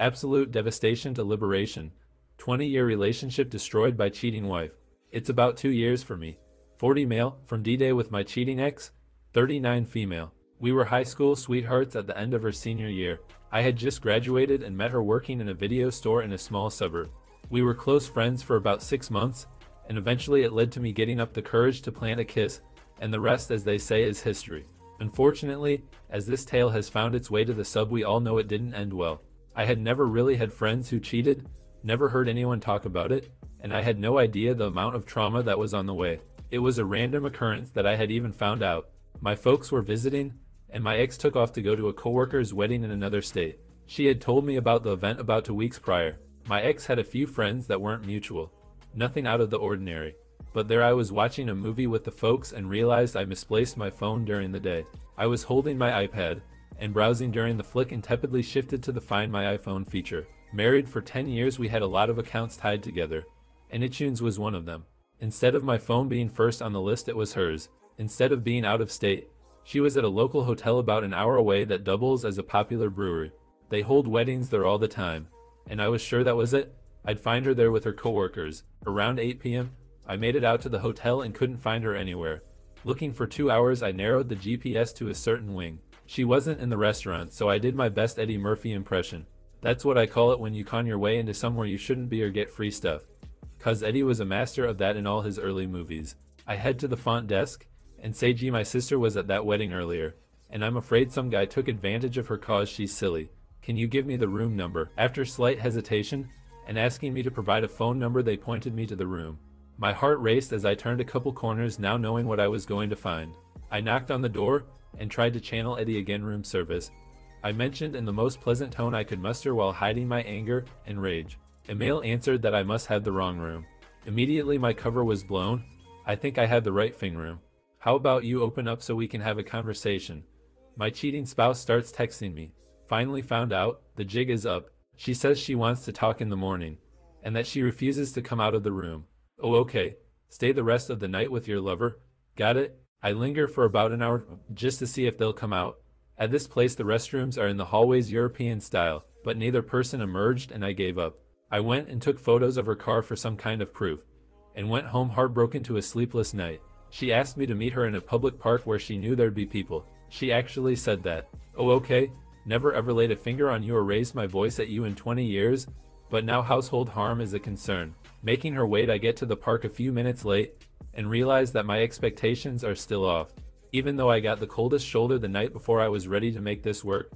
Absolute devastation to liberation. 20-year relationship destroyed by cheating wife. It's about 2 years for me. 40 male, from D-Day with my cheating ex. 39 female. We were high school sweethearts at the end of her senior year. I had just graduated and met her working in a video store in a small suburb. We were close friends for about 6 months, and eventually it led to me getting up the courage to plant a kiss, and the rest, as they say, is history. Unfortunately, as this tale has found its way to the sub, we all know it didn't end well. I had never really had friends who cheated, never heard anyone talk about it, and I had no idea the amount of trauma that was on the way. It was a random occurrence that I had even found out. My folks were visiting, and my ex took off to go to a coworker's wedding in another state. She had told me about the event about 2 weeks prior. My ex had a few friends that weren't mutual. Nothing out of the ordinary. But there I was watching a movie with the folks and realized I misplaced my phone during the day. I was holding my iPad and browsing during the flick and tepidly shifted to the Find My iPhone feature. Married for 10 years, we had a lot of accounts tied together, and iTunes was one of them. Instead of my phone being first on the list, it was hers. Instead of being out of state, she was at a local hotel about an hour away that doubles as a popular brewery. They hold weddings there all the time, and I was sure that was it. I'd find her there with her coworkers. Around 8 p.m., I made it out to the hotel and couldn't find her anywhere. Looking for 2 hours, I narrowed the GPS to a certain wing. She wasn't in the restaurant, so I did my best Eddie Murphy impression. That's what I call it when you con your way into somewhere you shouldn't be or get free stuff. 'Cause Eddie was a master of that in all his early movies. I head to the front desk and say, "Gee, my sister was at that wedding earlier, and I'm afraid some guy took advantage of her 'cause she's silly. Can you give me the room number?" After slight hesitation and asking me to provide a phone number, they pointed me to the room. My heart raced as I turned a couple corners, now knowing what I was going to find. I knocked on the door and tried to channel Eddie again. "Room service," I mentioned in the most pleasant tone I could muster while hiding my anger and rage. A male answered that I must have the wrong room. Immediately my cover was blown. "I think I have the right thing room. How about you open up so we can have a conversation?" My cheating spouse starts texting me. "Finally found out, the jig is up." She says she wants to talk in the morning, and that she refuses to come out of the room. "Oh, okay. Stay the rest of the night with your lover. Got it." I linger for about an hour just to see if they'll come out. At this place, the restrooms are in the hallways European style, but neither person emerged and I gave up. I went and took photos of her car for some kind of proof, and went home heartbroken to a sleepless night. She asked me to meet her in a public park where she knew there'd be people. She actually said that. "Oh, okay. Never ever laid a finger on you or raised my voice at you in 20 years, but now household harm is a concern." Making her wait, I get to the park a few minutes late and realize that my expectations are still off. Even though I got the coldest shoulder the night before, I was ready to make this work,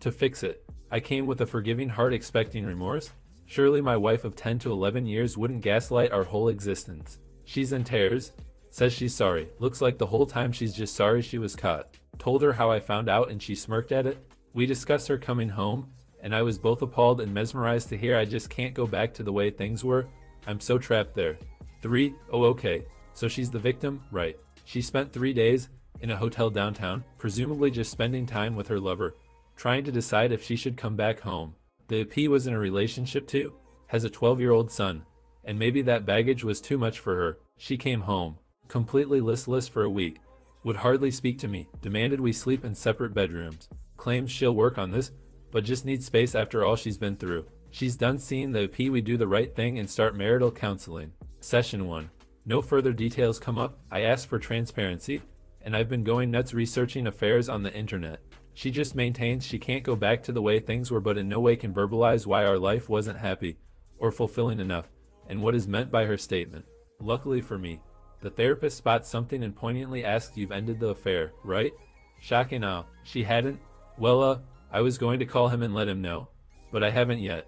to fix it. I came with a forgiving heart expecting remorse. Surely my wife of 10 to 11 years wouldn't gaslight our whole existence. She's in tears. Says she's sorry. Looks like the whole time she's just sorry she was caught. Told her how I found out and she smirked at it. We discussed her coming home, and I was both appalled and mesmerized to hear, "I just can't go back to the way things were. I'm so trapped there." 3. Oh, okay. So she's the victim, right? She spent 3 days in a hotel downtown, presumably just spending time with her lover, trying to decide if she should come back home. The AP was in a relationship too, has a 12-year-old son, and maybe that baggage was too much for her. She came home completely listless for a week, would hardly speak to me, demanded we sleep in separate bedrooms, claims she'll work on this, but just needs space after all she's been through. She's done seeing the AP. We do the right thing and start marital counseling. Session 1. No further details come up. I asked for transparency, and I've been going nuts researching affairs on the internet. She just maintains she can't go back to the way things were, but in no way can verbalize why our life wasn't happy or fulfilling enough, and what is meant by her statement. Luckily for me, the therapist spots something and poignantly asks, "You've ended the affair, right?" Shock and awe. She hadn't. Well, I was going to call him and let him know, but I haven't yet.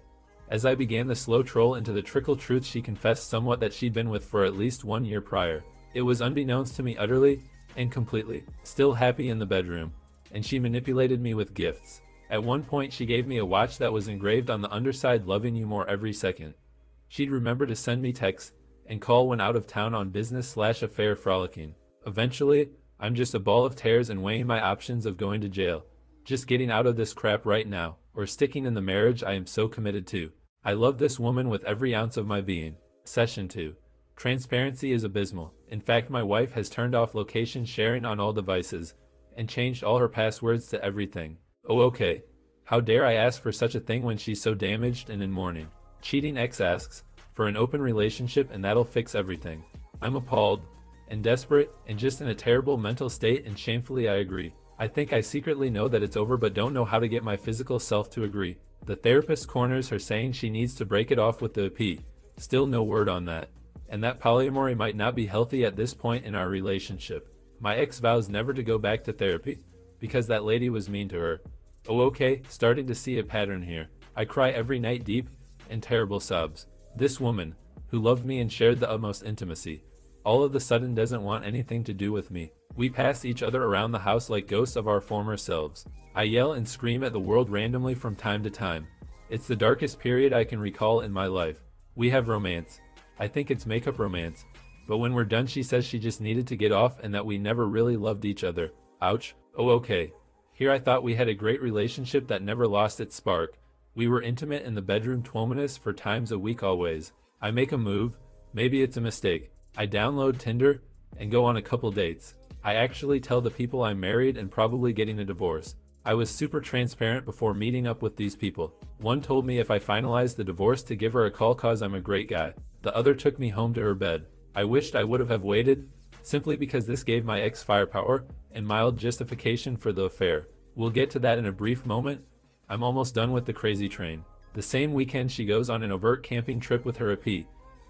As I began the slow troll into the trickle truth, she confessed somewhat that she'd been with for at least 1 year prior. It was unbeknownst to me, utterly and completely. Still happy in the bedroom, and she manipulated me with gifts. At one point, she gave me a watch that was engraved on the underside, "Loving you more every second." She'd remember to send me texts and call when out of town on business/affair frolicking. Eventually, I'm just a ball of tears and weighing my options of going to jail, just getting out of this crap right now, or sticking in the marriage I am so committed to. I love this woman with every ounce of my being. Session 2. Transparency is abysmal. In fact, my wife has turned off location sharing on all devices and changed all her passwords to everything. "Oh, okay. How dare I ask for such a thing when she's so damaged and in mourning? Cheating ex asks for an open relationship and that'll fix everything. I'm appalled and desperate and just in a terrible mental state, and shamefully I agree. I think I secretly know that it's over but don't know how to get my physical self to agree. The therapist corners her saying she needs to break it off with the EP. Still no word on that. And that polyamory might not be healthy at this point in our relationship. My ex vows never to go back to therapy because that lady was mean to her. Oh okay, starting to see a pattern here. I cry every night, deep and terrible sobs. This woman, who loved me and shared the utmost intimacy, all of a sudden doesn't want anything to do with me. We pass each other around the house like ghosts of our former selves. I yell and scream at the world randomly from time to time. It's the darkest period I can recall in my life. We have romance. I think it's makeup romance. But when we're done she says she just needed to get off and that we never really loved each other. Ouch. Oh okay. Here I thought we had a great relationship that never lost its spark. We were intimate in the bedroom, 2 times a week always. I make a move. Maybe it's a mistake. I download Tinder and go on a couple dates. I actually tell the people I'm married and probably getting a divorce. I was super transparent before meeting up with these people. One told me if I finalized the divorce to give her a call cause I'm a great guy. The other took me home to her bed. I wished I would have waited, simply because this gave my ex firepower and mild justification for the affair. We'll get to that in a brief moment. I'm almost done with the crazy train. The same weekend she goes on an overt camping trip with her EP,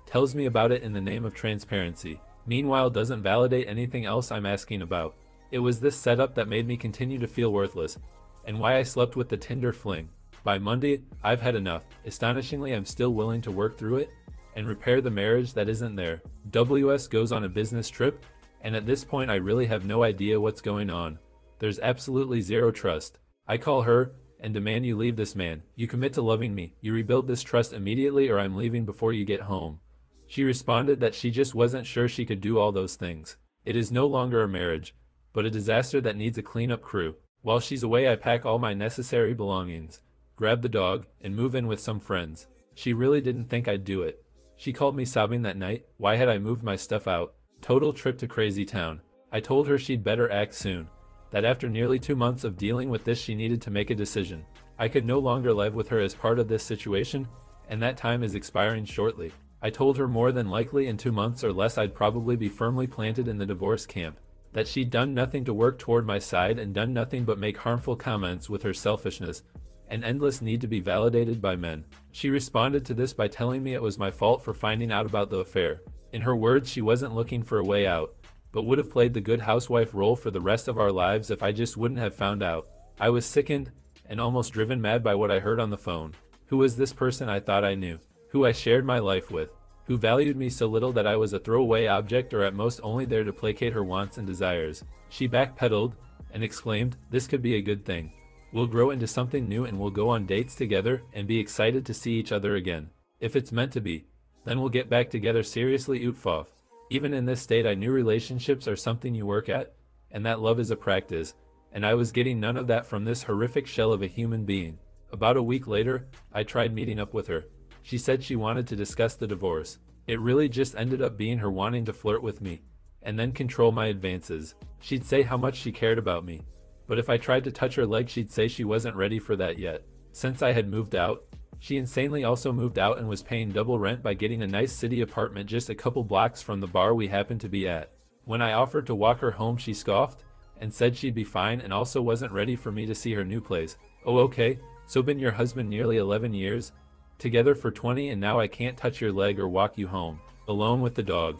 tells me about it in the name of transparency. Meanwhile doesn't validate anything else I'm asking about. It was this setup that made me continue to feel worthless, and why I slept with the Tinder fling. By Monday, I've had enough. Astonishingly, I'm still willing to work through it and repair the marriage that isn't there. WS goes on a business trip, and at this point I really have no idea what's going on. There's absolutely zero trust. I call her and demand you leave this man. You commit to loving me. You rebuild this trust immediately or I'm leaving before you get home. She responded that she just wasn't sure she could do all those things. It is no longer a marriage, but a disaster that needs a cleanup crew. While she's away, I pack all my necessary belongings, grab the dog, and move in with some friends. She really didn't think I'd do it. She called me sobbing that night. Why had I moved my stuff out? Total trip to crazy town. I told her she'd better act soon, that after nearly 2 months of dealing with this she needed to make a decision. I could no longer live with her as part of this situation, and that time is expiring shortly. I told her more than likely in 2 months or less I'd probably be firmly planted in the divorce camp, that she'd done nothing to work toward my side and done nothing but make harmful comments with her selfishness and endless need to be validated by men. She responded to this by telling me it was my fault for finding out about the affair. In her words, she wasn't looking for a way out, but would have played the good housewife role for the rest of our lives if I just wouldn't have found out. I was sickened and almost driven mad by what I heard on the phone. Who was this person I thought I knew? Who I shared my life with, who valued me so little that I was a throwaway object or at most only there to placate her wants and desires. She backpedaled and exclaimed, "This could be a good thing. We'll grow into something new and we'll go on dates together and be excited to see each other again. If it's meant to be, then we'll get back together." Seriously, ootfoff. Even in this state I knew relationships are something you work at and that love is a practice, and I was getting none of that from this horrific shell of a human being. About a week later, I tried meeting up with her. She said she wanted to discuss the divorce. It really just ended up being her wanting to flirt with me and then control my advances. She'd say how much she cared about me, but if I tried to touch her leg she'd say she wasn't ready for that yet. Since I had moved out, she insanely also moved out and was paying double rent by getting a nice city apartment just a couple blocks from the bar we happened to be at. When I offered to walk her home she scoffed and said she'd be fine and also wasn't ready for me to see her new place. Oh okay, so been your husband nearly 11 years, together for 20, and now I can't touch your leg or walk you home. Alone with the dog,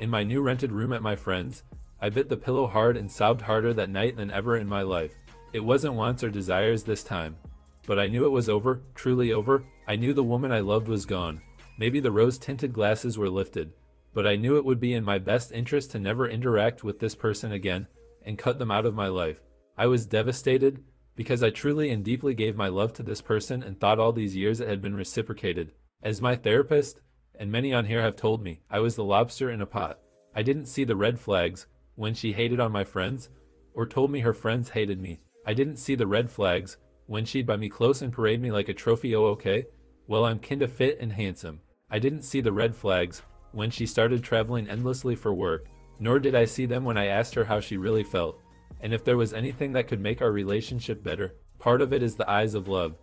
in my new rented room at my friend's, I bit the pillow hard and sobbed harder that night than ever in my life. It wasn't wants or desires this time, but I knew it was over, truly over. I knew the woman I loved was gone. Maybe the rose-tinted glasses were lifted, but I knew it would be in my best interest to never interact with this person again and cut them out of my life. I was devastated, because I truly and deeply gave my love to this person and thought all these years it had been reciprocated. As my therapist, and many on here have told me, I was the lobster in a pot. I didn't see the red flags when she hated on my friends, or told me her friends hated me. I didn't see the red flags when she'd buy me close and parade me like a trophy. Oh okay, well I'm kinda fit and handsome. I didn't see the red flags when she started traveling endlessly for work, nor did I see them when I asked her how she really felt and if there was anything that could make our relationship better. Part of it is the eyes of love,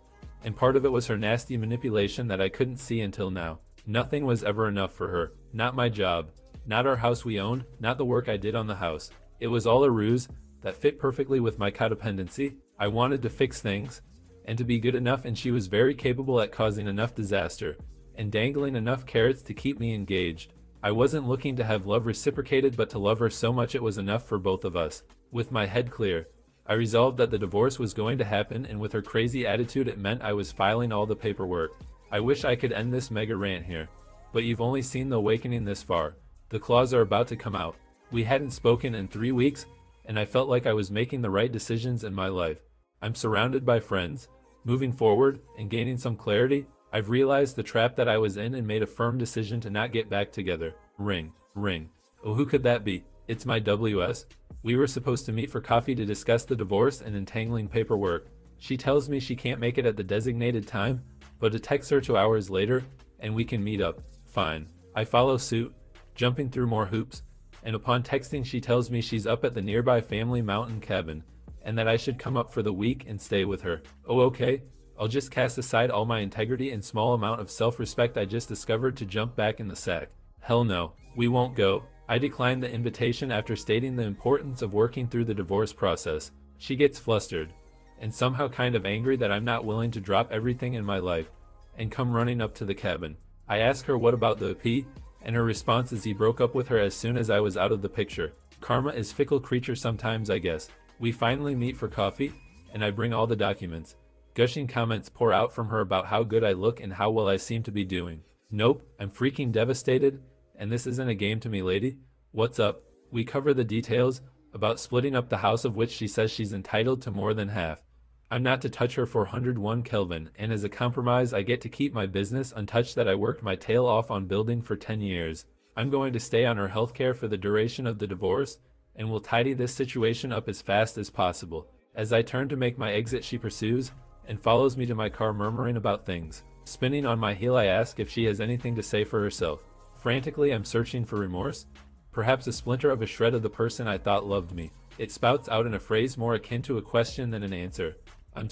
and part of it was her nasty manipulation that I couldn't see until now. Nothing was ever enough for her. Not my job, not our house we own, not the work I did on the house. It was all a ruse that fit perfectly with my codependency. I wanted to fix things and to be good enough, and she was very capable at causing enough disaster and dangling enough carrots to keep me engaged. I wasn't looking to have love reciprocated, but to love her so much it was enough for both of us. With my head clear, I resolved that the divorce was going to happen, and with her crazy attitude it meant I was filing all the paperwork. I wish I could end this mega rant here, but you've only seen the awakening this far. The claws are about to come out. We hadn't spoken in 3 weeks, and I felt like I was making the right decisions in my life. I'm surrounded by friends, moving forward, and gaining some clarity. I've realized the trap that I was in and made a firm decision to not get back together. Ring, ring. Oh, who could that be? It's my WS. We were supposed to meet for coffee to discuss the divorce and entangling paperwork. She tells me she can't make it at the designated time, but it texts her 2 hours later, and we can meet up. Fine. I follow suit, jumping through more hoops, and upon texting she tells me she's up at the nearby family mountain cabin, and that I should come up for the week and stay with her. Oh, okay. I'll just cast aside all my integrity and small amount of self-respect I just discovered to jump back in the sack. Hell no, we won't go. I declined the invitation after stating the importance of working through the divorce process. She gets flustered, and somehow kind of angry that I'm not willing to drop everything in my life and come running up to the cabin. I ask her what about the P, and her response is he broke up with her as soon as I was out of the picture. Karma is fickle creature sometimes, I guess. We finally meet for coffee, and I bring all the documents. Gushing comments pour out from her about how good I look and how well I seem to be doing. Nope, I'm freaking devastated, and this isn't a game to me, lady. What's up? We cover the details about splitting up the house, of which she says she's entitled to more than half. I'm not to touch her 401 Kelvin, and as a compromise I get to keep my business untouched that I worked my tail off on building for 10 years. I'm going to stay on her healthcare for the duration of the divorce, and will tidy this situation up as fast as possible. As I turn to make my exit, she pursues, and follows me to my car murmuring about things. Spinning on my heel, I ask if she has anything to say for herself. Frantically I'm searching for remorse, perhaps a splinter of a shred of the person I thought loved me. It spouts out in a phrase more akin to a question than an answer. I'm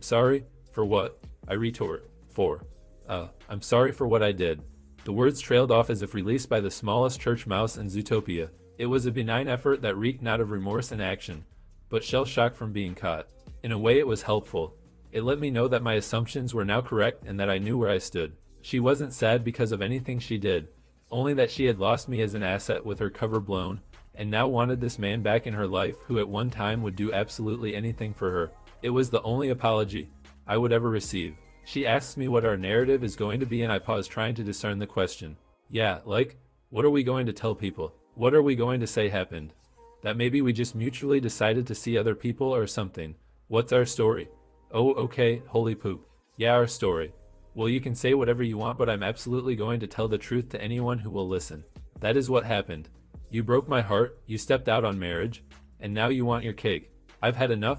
sorry, for what? I retort, I'm sorry for what I did. The words trailed off as if released by the smallest church mouse in Zootopia. It was a benign effort that reeked not of remorse in action, but shell shock from being caught. In a way it was helpful. It let me know that my assumptions were now correct and that I knew where I stood. She wasn't sad because of anything she did, only that she had lost me as an asset with her cover blown, and now wanted this man back in her life who at one time would do absolutely anything for her. It was the only apology I would ever receive. She asks me what our narrative is going to be, and I pause, trying to discern the question. Yeah, like, what are we going to tell people? What are we going to say happened? That maybe we just mutually decided to see other people or something. What's our story? Oh, okay, holy poop. Yeah, our story. Well, you can say whatever you want, but I'm absolutely going to tell the truth to anyone who will listen. That is what happened. You broke my heart, you stepped out on marriage, and now you want your cake. I've had enough,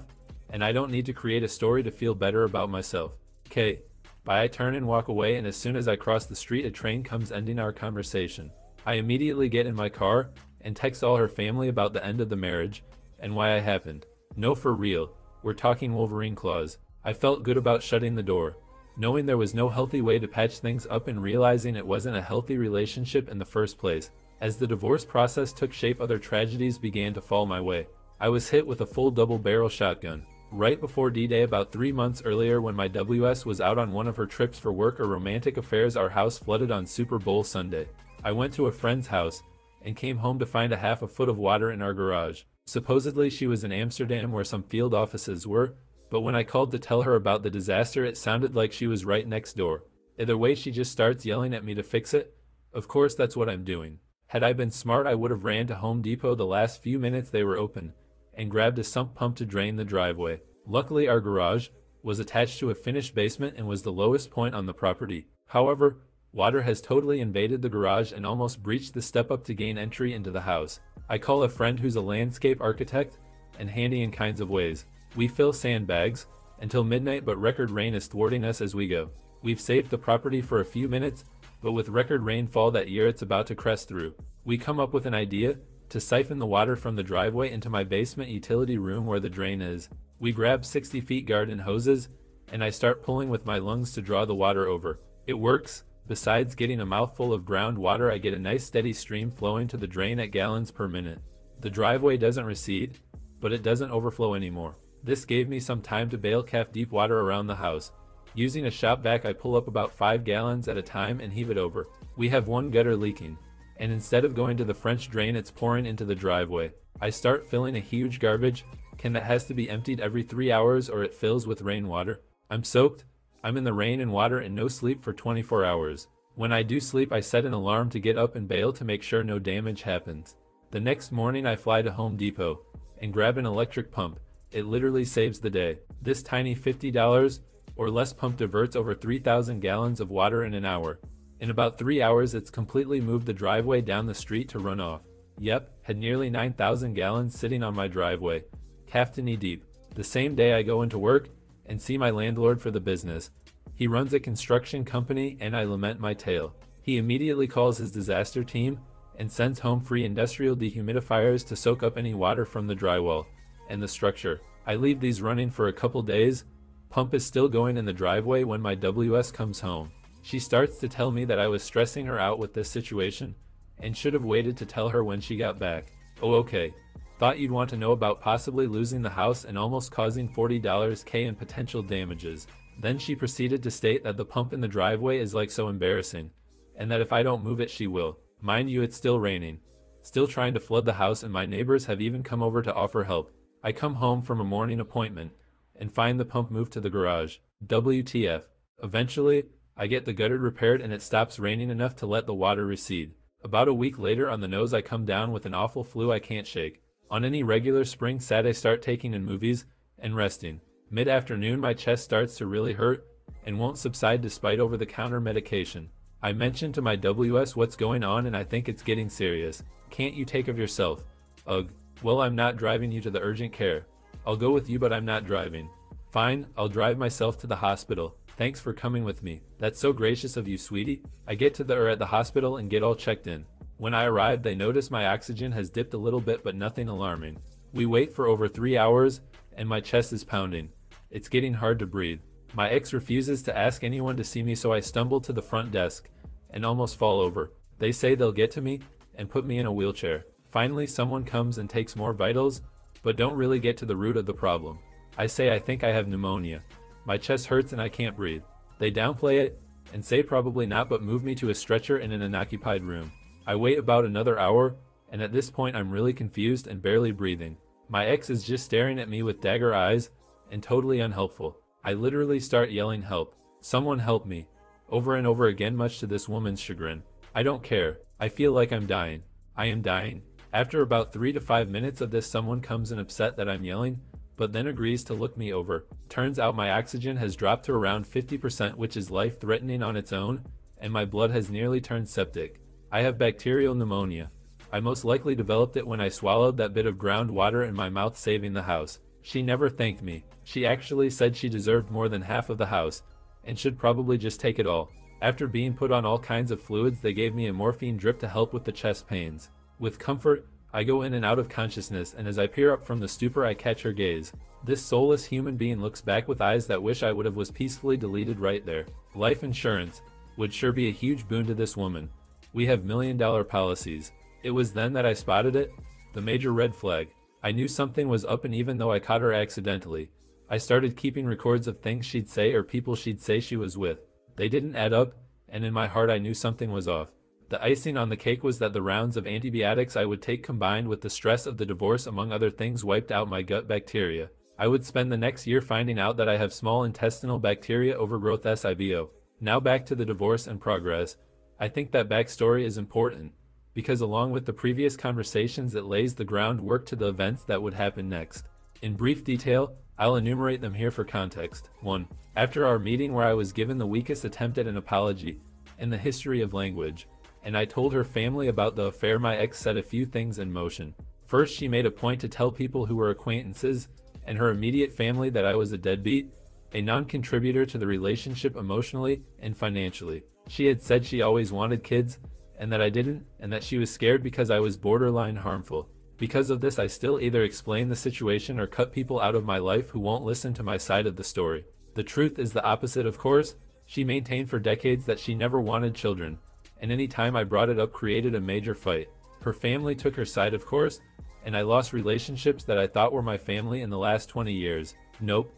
and I don't need to create a story to feel better about myself. Okay. Bye. I turn and walk away, and as soon as I cross the street a train comes, ending our conversation. I immediately get in my car and text all her family about the end of the marriage and why I happened. No, for real. We're talking Wolverine claws. I felt good about shutting the door, knowing there was no healthy way to patch things up and realizing it wasn't a healthy relationship in the first place. As the divorce process took shape, other tragedies began to fall my way. I was hit with a full double-barrel shotgun. Right before D-Day about 3 months earlier, when my WS was out on one of her trips for work or romantic affairs, our house flooded on Super Bowl Sunday. I went to a friend's house and came home to find a half a foot of water in our garage. Supposedly she was in Amsterdam where some field offices were, but when I called to tell her about the disaster it sounded like she was right next door. Either way, she just starts yelling at me to fix it. Of course that's what I'm doing. Had I been smart I would have ran to Home Depot the last few minutes they were open, and grabbed a sump pump to drain the driveway. Luckily our garage was attached to a finished basement and was the lowest point on the property. However, water has totally invaded the garage and almost breached the step up to gain entry into the house. I call a friend who's a landscape architect and handy in kinds of ways. We fill sandbags until midnight, but record rain is thwarting us as we go. We've saved the property for a few minutes, but with record rainfall that year it's about to crest through. We come up with an idea to siphon the water from the driveway into my basement utility room where the drain is. We grab 60 feet garden hoses, and I start pulling with my lungs to draw the water over. It works. Besides getting a mouthful of ground water, I get a nice steady stream flowing to the drain at gallons per minute. The driveway doesn't recede, but it doesn't overflow anymore. This gave me some time to bale calf deep water around the house. Using a shop vac, I pull up about 5 gallons at a time and heave it over. We have one gutter leaking, and instead of going to the French drain, it's pouring into the driveway. I start filling a huge garbage can that has to be emptied every 3 hours or it fills with rainwater. I'm soaked, I'm in the rain and water, and no sleep for 24 hours. When I do sleep, I set an alarm to get up and bale to make sure no damage happens. The next morning I fly to Home Depot and grab an electric pump. It literally saves the day. This tiny $50 or less pump diverts over 3,000 gallons of water in an hour. In about 3 hours, it's completely moved the driveway down the street to run off. Yep, had nearly 9,000 gallons sitting on my driveway, calf to knee deep. The same day I go into work and see my landlord for the business. He runs a construction company and I lament my tale. He immediately calls his disaster team and sends home free industrial dehumidifiers to soak up any water from the drywall and the structure. I leave these running for a couple days. Pump is still going in the driveway when my WS comes home. She starts to tell me that I was stressing her out with this situation and should have waited to tell her when she got back. Oh, okay. Thought you'd want to know about possibly losing the house and almost causing $40K in potential damages. Then she proceeded to state that the pump in the driveway is like so embarrassing, and that if I don't move it, she will. Mind you, it's still raining, still trying to flood the house, and my neighbors have even come over to offer help. I come home from a morning appointment and find the pump moved to the garage. WTF. Eventually, I get the gutter repaired and it stops raining enough to let the water recede. About a week later on the nose, I come down with an awful flu I can't shake. On any regular spring Sat, I start taking in movies and resting. Mid-afternoon my chest starts to really hurt and won't subside despite over-the-counter medication. I mention to my WS what's going on, and I think it's getting serious. Can't you take of yourself? Ugh. Well, I'm not driving you to the urgent care. I'll go with you, but I'm not driving. Fine, I'll drive myself to the hospital. Thanks for coming with me. That's so gracious of you, sweetie. I get to the at the hospital and get all checked in. When I arrive, they notice my oxygen has dipped a little bit, but nothing alarming. We wait for over 3 hours, and my chest is pounding. It's getting hard to breathe. My ex refuses to ask anyone to see me, so I stumble to the front desk and almost fall over. They say they'll get to me and put me in a wheelchair. Finally, someone comes and takes more vitals, but don't really get to the root of the problem. I say I think I have pneumonia. My chest hurts and I can't breathe. They downplay it and say probably not, but move me to a stretcher in an unoccupied room. I wait about another hour, and at this point I'm really confused and barely breathing. My ex is just staring at me with dagger eyes and totally unhelpful. I literally start yelling, "Help! Someone help me!" over and over again, much to this woman's chagrin. I don't care. I feel like I'm dying. I am dying. After about 3 to 5 minutes of this, someone comes and upset that I'm yelling, but then agrees to look me over. Turns out my oxygen has dropped to around 50%, which is life-threatening on its own, and my blood has nearly turned septic. I have bacterial pneumonia. I most likely developed it when I swallowed that bit of ground water in my mouth, saving the house. She never thanked me. She actually said she deserved more than half of the house, and should probably just take it all. After being put on all kinds of fluids, they gave me a morphine drip to help with the chest pains. With comfort, I go in and out of consciousness, and as I peer up from the stupor, I catch her gaze. This soulless human being looks back with eyes that wish I would have was peacefully deleted right there. Life insurance would sure be a huge boon to this woman. We have $1 million policies. It was then that I spotted it, the major red flag. I knew something was up, and even though I caught her accidentally, I started keeping records of things she'd say or people she'd say she was with. They didn't add up, and in my heart I knew something was off. The icing on the cake was that the rounds of antibiotics I would take, combined with the stress of the divorce among other things, wiped out my gut bacteria. I would spend the next year finding out that I have small intestinal bacteria overgrowth (SIBO). Now back to the divorce and progress. I think that backstory is important, because along with the previous conversations it lays the groundwork to the events that would happen next. In brief detail, I'll enumerate them here for context. 1. After our meeting where I was given the weakest attempt at an apology in the history of language, and I told her family about the affair, my ex set a few things in motion. First, she made a point to tell people who were acquaintances and her immediate family that I was a deadbeat, a non-contributor to the relationship emotionally and financially. She had said she always wanted kids, and that I didn't, and that she was scared because I was borderline harmful. Because of this, I still either explain the situation or cut people out of my life who won't listen to my side of the story. The truth is the opposite, of course. She maintained for decades that she never wanted children, and any time I brought it up created a major fight. Her family took her side, of course, and I lost relationships that I thought were my family in the last 20 years. Nope.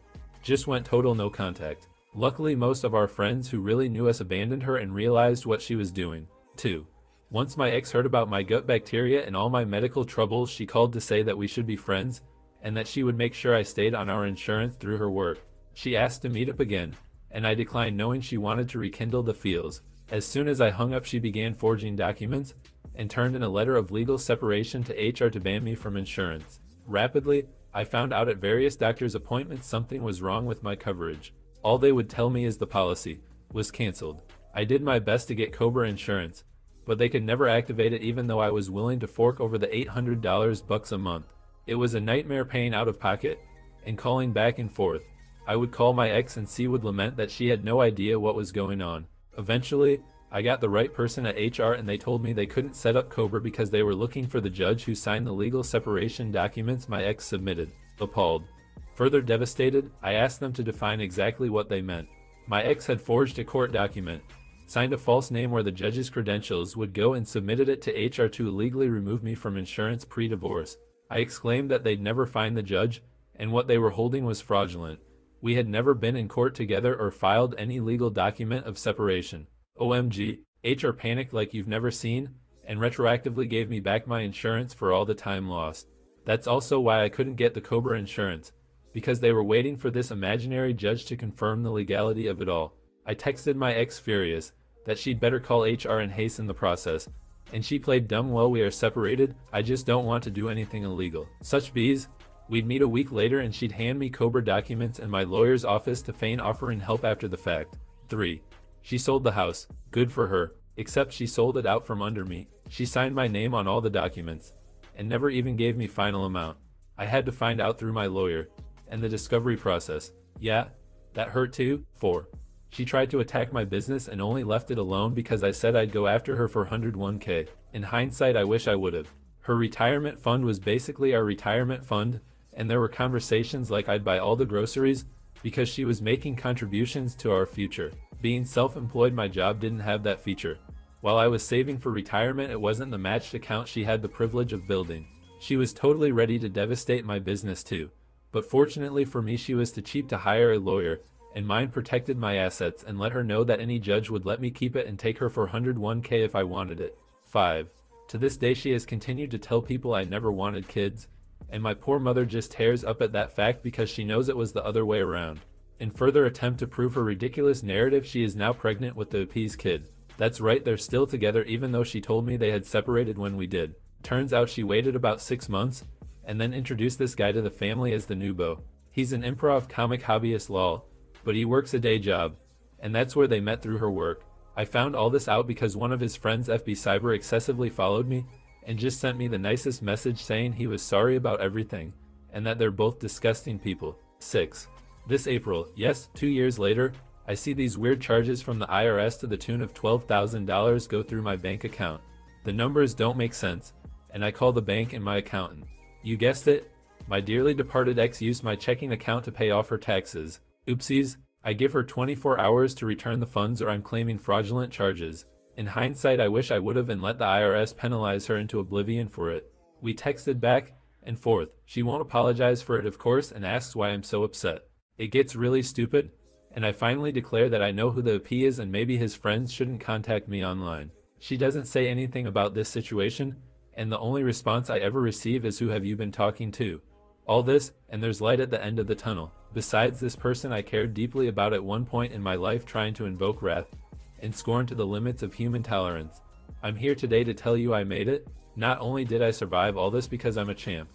Just went total no contact. Luckily, most of our friends who really knew us abandoned her and realized what she was doing. 2. Once my ex heard about my gut bacteria and all my medical troubles, she called to say that we should be friends and that she would make sure I stayed on our insurance through her work. She asked to meet up again, and I declined, knowing she wanted to rekindle the feels. As soon as I hung up, she began forging documents and turned in a letter of legal separation to HR to ban me from insurance. Rapidly, I found out at various doctor's appointments something was wrong with my coverage. All they would tell me is the policy was canceled. I did my best to get COBRA insurance, but they could never activate it, even though I was willing to fork over the $800 a month. It was a nightmare, paying out of pocket and calling back and forth. I would call my ex and she would lament that she had no idea what was going on. Eventually, I got the right person at HR and they told me they couldn't set up COBRA because they were looking for the judge who signed the legal separation documents my ex submitted. Appalled, further devastated, I asked them to define exactly what they meant. My ex had forged a court document, signed a false name where the judge's credentials would go, and submitted it to HR to illegally remove me from insurance pre-divorce. I exclaimed that they'd never find the judge, and what they were holding was fraudulent. We had never been in court together or filed any legal document of separation. OMG, HR panicked like you've never seen, and retroactively gave me back my insurance for all the time lost. That's also why I couldn't get the COBRA insurance, because they were waiting for this imaginary judge to confirm the legality of it all. I texted my ex furious that she'd better call HR and hasten the process, and she played dumb. Well, we are separated, I just don't want to do anything illegal. Such bees. We'd meet a week later and she'd hand me COBRA documents and my lawyer's office to feign offering help after the fact. 3. She sold the house. Good for her, except she sold it out from under me. She signed my name on all the documents, and never even gave me final amount. I had to find out through my lawyer, and the discovery process. Yeah, that hurt too. 4. She tried to attack my business and only left it alone because I said I'd go after her for $101K. In hindsight, I wish I would've. Her retirement fund was basically our retirement fund, and there were conversations like I'd buy all the groceries because she was making contributions to our future. Being self-employed, my job didn't have that feature. While I was saving for retirement, it wasn't the matched account she had the privilege of building. She was totally ready to devastate my business too. But fortunately for me, she was too cheap to hire a lawyer, and mine protected my assets and let her know that any judge would let me keep it and take her for $101K if I wanted it. 5. To this day, she has continued to tell people I never wanted kids, and my poor mother just tears up at that fact because she knows it was the other way around. In further attempt to prove her ridiculous narrative, she is now pregnant with the Appice kid. That's right, they're still together even though she told me they had separated when we did. Turns out she waited about 6 months, and then introduced this guy to the family as the new beau. He's an improv comic hobbyist lol, but he works a day job, and that's where they met through her work. I found all this out because one of his friends, FB Cyber, excessively followed me and just sent me the nicest message saying he was sorry about everything and that they're both disgusting people. 6. This April, yes, 2 years later, I see these weird charges from the IRS to the tune of $12,000 go through my bank account. The numbers don't make sense, and I call the bank and my accountant. You guessed it, my dearly departed ex used my checking account to pay off her taxes. Oopsies. I give her 24 hours to return the funds or I'm claiming fraudulent charges. In hindsight, I wish I would've and let the IRS penalize her into oblivion for it. We texted back and forth. She won't apologize for it, of course, and asks why I'm so upset. It gets really stupid, and I finally declare that I know who the AP is and maybe his friends shouldn't contact me online. She doesn't say anything about this situation, and the only response I ever receive is, "Who have you been talking to?" All this, and there's light at the end of the tunnel. Besides this person I cared deeply about at one point in my life, trying to invoke wrath and scorn to the limits of human tolerance. I'm here today to tell you I made it. Not only did I survive all this because I'm a champ,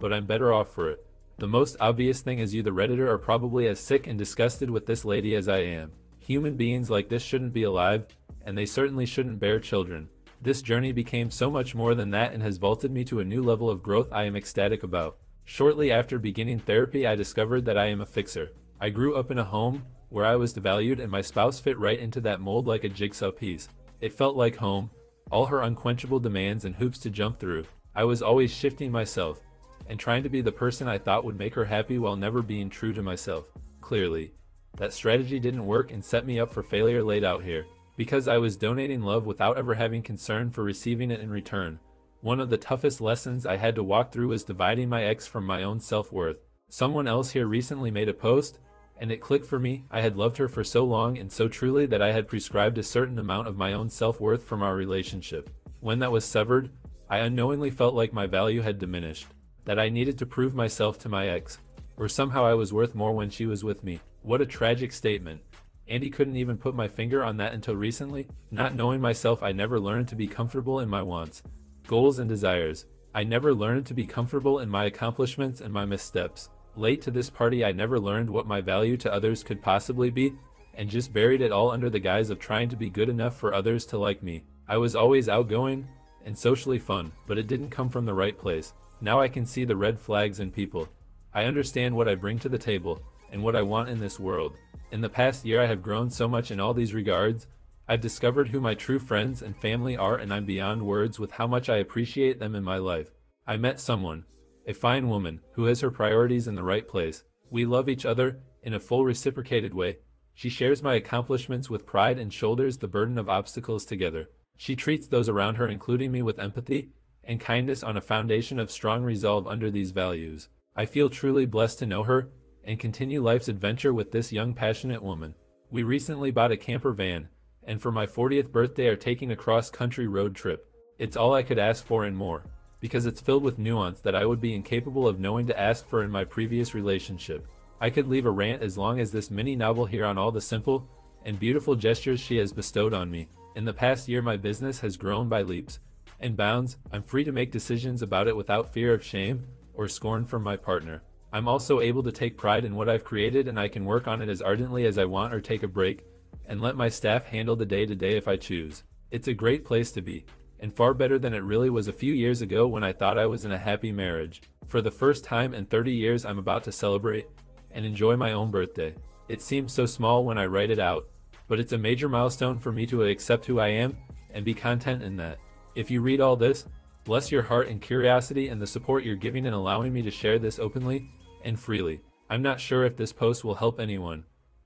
but I'm better off for it. The most obvious thing is you, the Redditor, are probably as sick and disgusted with this lady as I am. Human beings like this shouldn't be alive, and they certainly shouldn't bear children. This journey became so much more than that and has vaulted me to a new level of growth I am ecstatic about. Shortly after beginning therapy, I discovered that I am a fixer. I grew up in a home where I was devalued and my spouse fit right into that mold like a jigsaw piece. It felt like home, all her unquenchable demands and hoops to jump through. I was always shifting myself and trying to be the person I thought would make her happy while never being true to myself. Clearly, that strategy didn't work and set me up for failure laid out here, because I was donating love without ever having concern for receiving it in return. One of the toughest lessons I had to walk through was dividing my ex from my own self-worth. Someone else here recently made a post, and it clicked for me. I had loved her for so long and so truly that I had prescribed a certain amount of my own self-worth from our relationship. When that was severed, I unknowingly felt like my value had diminished, that I needed to prove myself to my ex, or somehow I was worth more when she was with me. What a tragic statement. Andy couldn't even put my finger on that until recently. Not knowing myself, I never learned to be comfortable in my wants, goals, and desires. I never learned to be comfortable in my accomplishments and my missteps. Late to this party, I never learned what my value to others could possibly be, and just buried it all under the guise of trying to be good enough for others to like me. I was always outgoing and socially fun, but it didn't come from the right place. Now I can see the red flags in people. I understand what I bring to the table and what I want in this world. In the past year, I have grown so much in all these regards. I've discovered who my true friends and family are, and I'm beyond words with how much I appreciate them in my life. I met someone, a fine woman, who has her priorities in the right place. We love each other in a full reciprocated way. She shares my accomplishments with pride and shoulders the burden of obstacles together. She treats those around her, including me, with empathy and kindness on a foundation of strong resolve under these values. I feel truly blessed to know her and continue life's adventure with this young, passionate woman. We recently bought a camper van, and for my 40th birthday are taking a cross-country road trip. It's all I could ask for and more, because it's filled with nuance that I would be incapable of knowing to ask for in my previous relationship. I could leave a rant as long as this mini novel here on all the simple and beautiful gestures she has bestowed on me. In the past year, my business has grown by leaps and bounds. I'm free to make decisions about it without fear of shame or scorn from my partner. I'm also able to take pride in what I've created, and I can work on it as ardently as I want or take a break and let my staff handle the day-to-day if I choose. It's a great place to be, and far better than it really was a few years ago when I thought I was in a happy marriage. For the first time in 30 years, I'm about to celebrate and enjoy my own birthday. It seems so small when I write it out, but it's a major milestone for me to accept who I am and be content in that. If you read all this, bless your heart and curiosity and the support you're giving in allowing me to share this openly and freely. I'm not sure if this post will help anyone,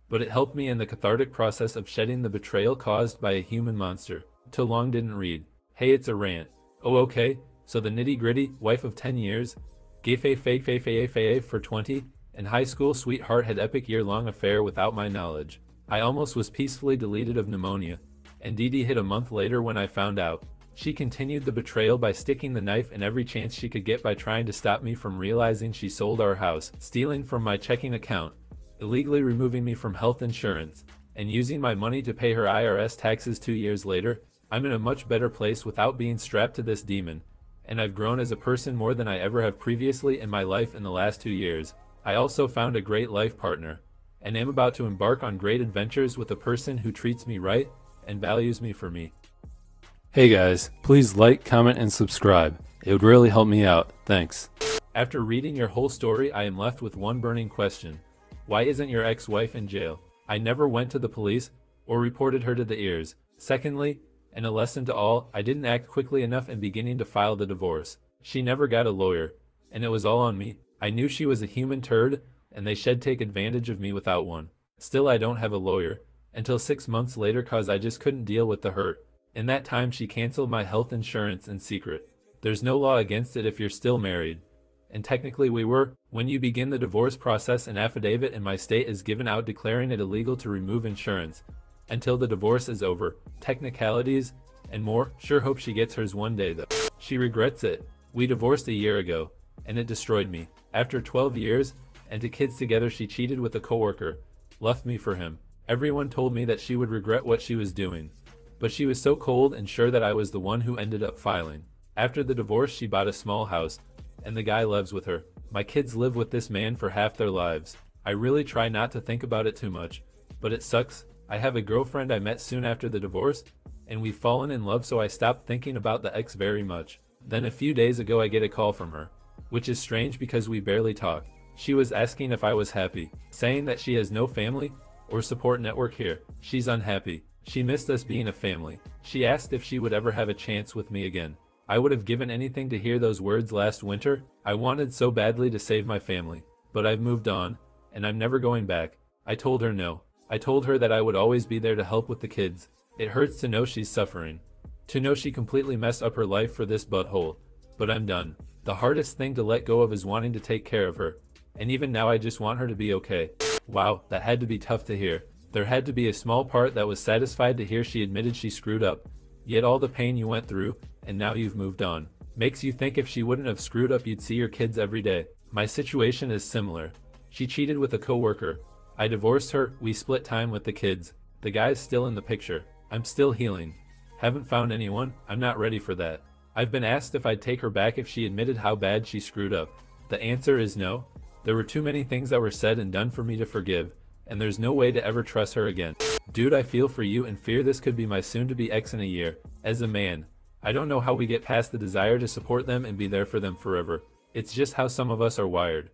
but it helped me in the cathartic process of shedding the betrayal caused by a human monster. Too long didn't read. Hey, it's a rant. Oh, okay, so the nitty-gritty, wife of 10 years, gay fay for 20, and high school sweetheart had epic year-long affair without my knowledge. I almost was peacefully deleted of pneumonia, and Dee Dee hit a month later when I found out. She continued the betrayal by sticking the knife in every chance she could get by trying to stop me from realizing she sold our house, stealing from my checking account, illegally removing me from health insurance, and using my money to pay her IRS taxes 2 years later. I'm in a much better place without being strapped to this demon, and I've grown as a person more than I ever have previously in my life in the last 2 years. I also found a great life partner, and am about to embark on great adventures with a person who treats me right and values me for me. Hey guys, please like, comment, and subscribe. It would really help me out. Thanks. After reading your whole story, I am left with one burning question. Why isn't your ex-wife in jail? I never went to the police or reported her to the ears. Secondly, and a lesson to all, I didn't act quickly enough in beginning to file the divorce. She never got a lawyer, and it was all on me. I knew she was a human turd, and they should take advantage of me without one. Still, I don't have a lawyer until 6 months later cause I just couldn't deal with the hurt. In that time, she canceled my health insurance in secret. There's no law against it if you're still married, and technically we were. When you begin the divorce process, an affidavit in my state is given out declaring it illegal to remove insurance until the divorce is over. Technicalities and more. Sure hope she gets hers one day though. She regrets it. We divorced a year ago, and it destroyed me. After 12 years, and two kids together, she cheated with a coworker, left me for him. Everyone told me that she would regret what she was doing, but she was so cold and sure that I was the one who ended up filing. After the divorce, she bought a small house, and the guy lives with her. My kids live with this man for half their lives. I really try not to think about it too much, but it sucks. I have a girlfriend I met soon after the divorce, and we've fallen in love, so I stopped thinking about the ex very much. Then a few days ago, I get a call from her, which is strange because we barely talk. She was asking if I was happy, saying that she has no family or support network here. She's unhappy. She missed us being a family. She asked if she would ever have a chance with me again. I would have given anything to hear those words last winter. I wanted so badly to save my family, but I've moved on, and I'm never going back. I told her no. I told her that I would always be there to help with the kids. It hurts to know she's suffering, to know she completely messed up her life for this butthole, but I'm done. The hardest thing to let go of is wanting to take care of her, and even now I just want her to be okay. Wow, that had to be tough to hear. There had to be a small part that was satisfied to hear she admitted she screwed up. Yet all the pain you went through, and now you've moved on, makes you think if she wouldn't have screwed up you'd see your kids every day. My situation is similar. She cheated with a coworker. I divorced her, we split time with the kids. The guy's still in the picture. I'm still healing. Haven't found anyone, I'm not ready for that. I've been asked if I'd take her back if she admitted how bad she screwed up. The answer is no. There were too many things that were said and done for me to forgive, and there's no way to ever trust her again. Dude, I feel for you and fear this could be my soon-to-be ex in a year. As a man, I don't know how we get past the desire to support them and be there for them forever. It's just how some of us are wired.